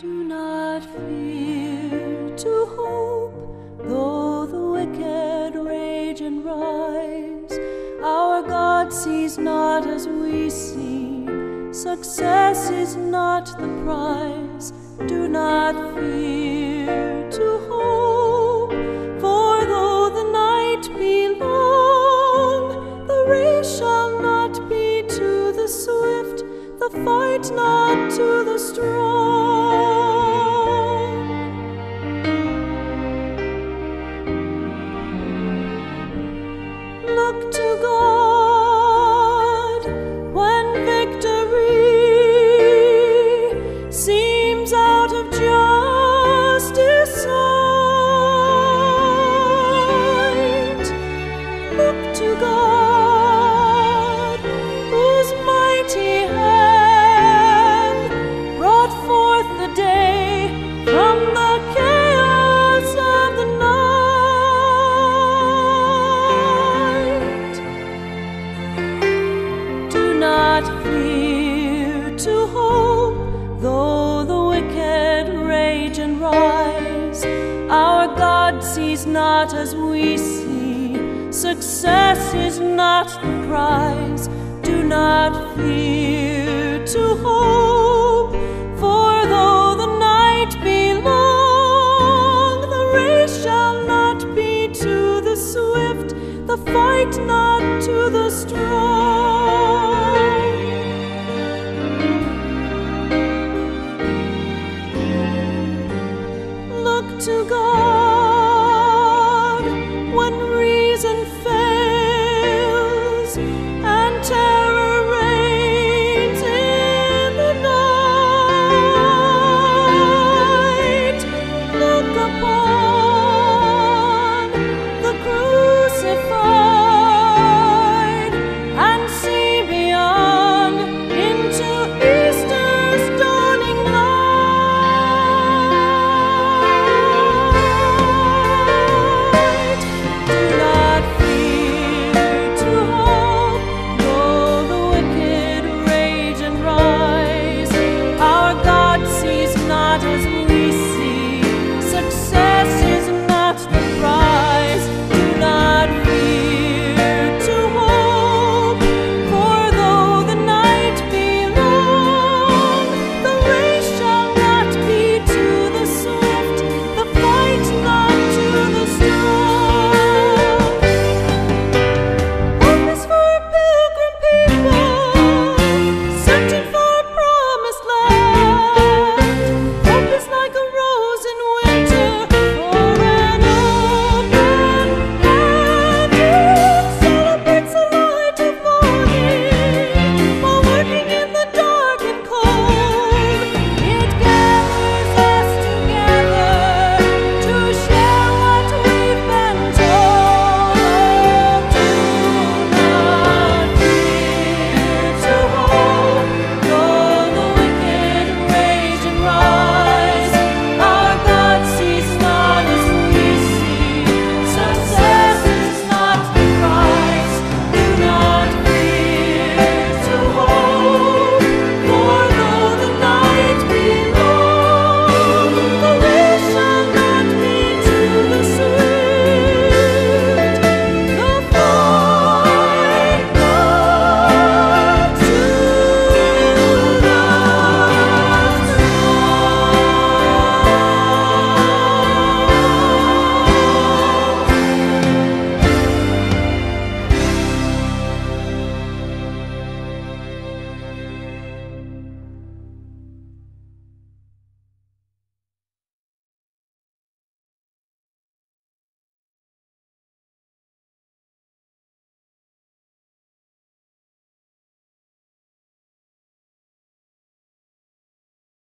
Do not fear to hope, though the wicked rage and rise. Our God sees not as we see, success is not the prize. Do not fear to hope, for though the night be long, the race shall not be to the swift, the fight not to the strong. Look to God when victory seems out of justice sight. Look to God whose mighty hand brought forth the day from the chaos of the night. Fear to hope, though the wicked rage and rise. Our God sees not as we see, success is not the prize. Do not fear to hope.